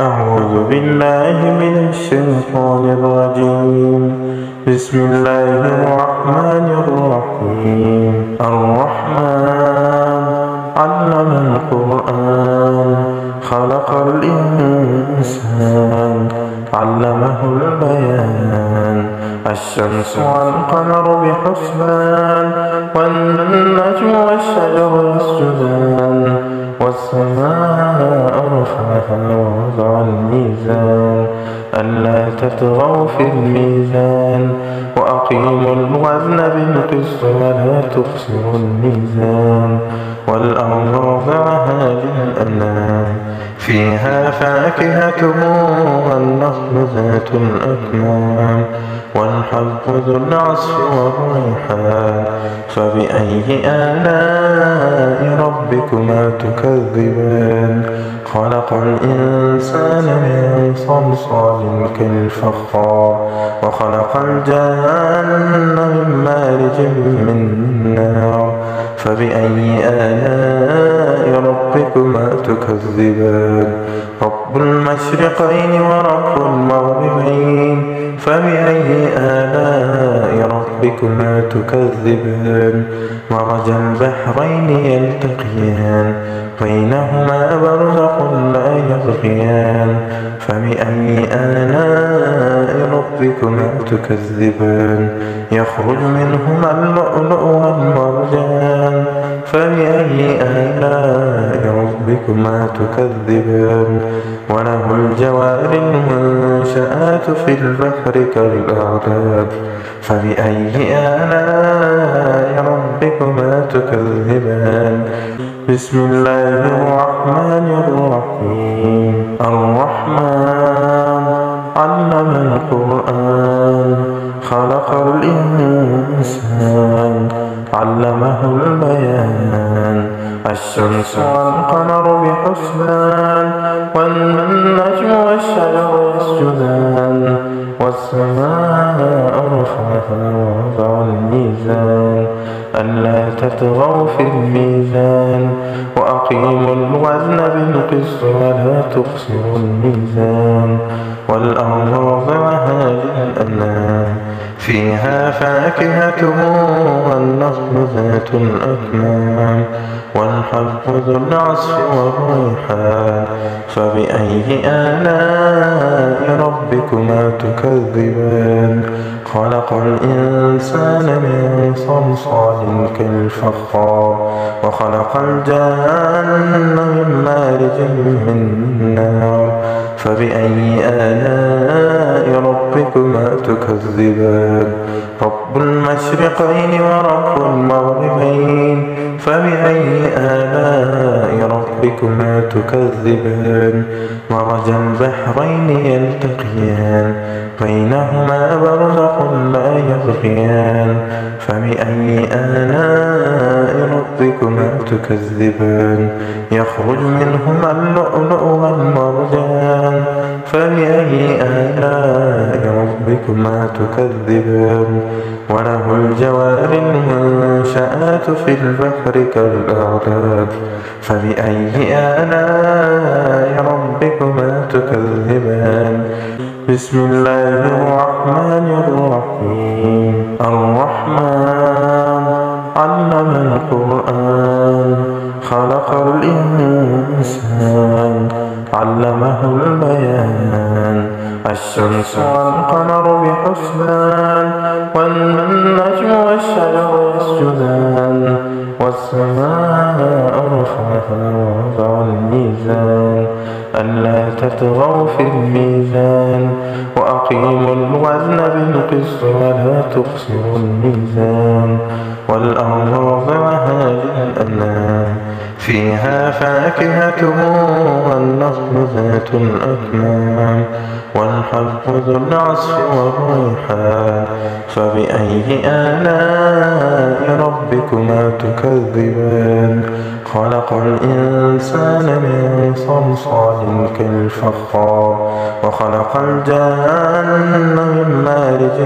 أعوذ بالله من الشيطان الرجيم. بسم الله الرحمن الرحيم. الرحمن علم القرآن، خلق الإنسان، علمه البيان. الشمس والقمر بحسبان، والنجم والشجر يسجدان، والسماء رفعها ووضع الميزان، ألا تطغوا في الميزان، وأقيموا الوزن بالقسط ولا تخسروا الميزان، والأرض وضعها للأنام، فيها فاكهة والنخل ذات الأكمام، والحب ذو العصف والريحان، فبأي آلاء ربكما تكذبان؟ خلق الإنسان من صلصال كالفخار، وخلق الجان من مارج من نار، فبأي آلاء ربكما تكذبان؟ رب المشرقين ورب المغربين، فبأي آلاء ربكما تكذبان؟ مرج البحرين يلتقيان، بينهما برزخ لا يبغيان، فبأي آلاء ربكما تكذبان؟ يخرج منهما اللؤلؤ والمرجان، فبأي آلاء ربكما تكذبان؟ وله الجوار المنشآت في البحر كالأعلام، فبأي آلاء ربكما تكذبان؟ بسم الله الرحمن الرحيم. الرحمن علم القرآن، خلق الإنسان، علمه البيان. الشمس والقمر بحسبان، والنجم والشجر يسجدان، والسماء رفعها ووضع الميزان، ألا تطغوا في الميزان، وأقيموا الوزن بالقسط ولا تخسروا الميزان، والأرض وضعها للأنام، فيها فاكهة والنخل ذات الأكمام، والحب ذو العصف والريحان، فبأي آلاء ربكما تكذبان؟ خلق الإنسان من صلصال كالفخار، وخلق الجان من مارج من نار، فبأي آلاء ربكما تكذبان؟ رب المشرقين ورب المغربين، فبأي آلاء ربكما تكذبان؟ مرج البحرين يلتقيان، بينهما برزخ لا يبغيان، فبأي آلاء ربكما تكذبان؟ يخرج منهما اللؤلؤ والمرجان، فبأي آلاء ربكما تكذبان؟ وله الجوار المنشآت في البحر كالأعلام، فبأي آلاء ربكما تكذبان؟ بسم الله الرحمن الرحيم. الرحمن علم القرآن، خلق الإنسان، علمه البيان. الشمس والقمر بحسبان، والنجم والشجر يسجدان، والسماء رفعها ووضع الميزان، ألا تطغوا في الميزان، وأقيموا الوزن بالقسط ولا تخسروا الميزان، والأرض وضعها للأنام، فيها فاكهة والنخل ذات الأكمام، والحب ذو العصف والريحان، فبأي آلاء ربكما تكذبان؟ خلق الإنسان من صلصال كالفخار، وخلق الجان من مارج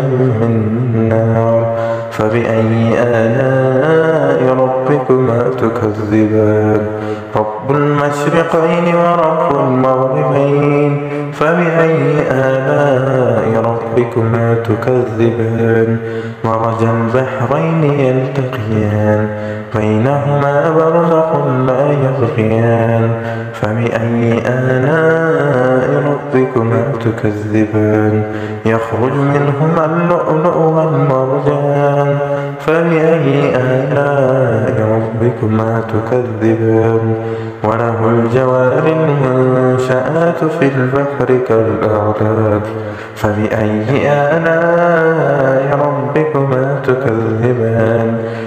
من نار، فبأي آلاء ربكما تكذبان؟ رب المشرقين ورب المغربين، ربكما تكذبان مرج البحرين يلتقيان بينهما برزخ لا يبغيان فبأي آلاء ربكما تكذبان يخرج منهما اللؤلؤ والمرجان فبأي آلاء ربكما تكذبان وله الجوار المنشآت في البحر كالأعلام فبأي آلاء ربكما تكذبان.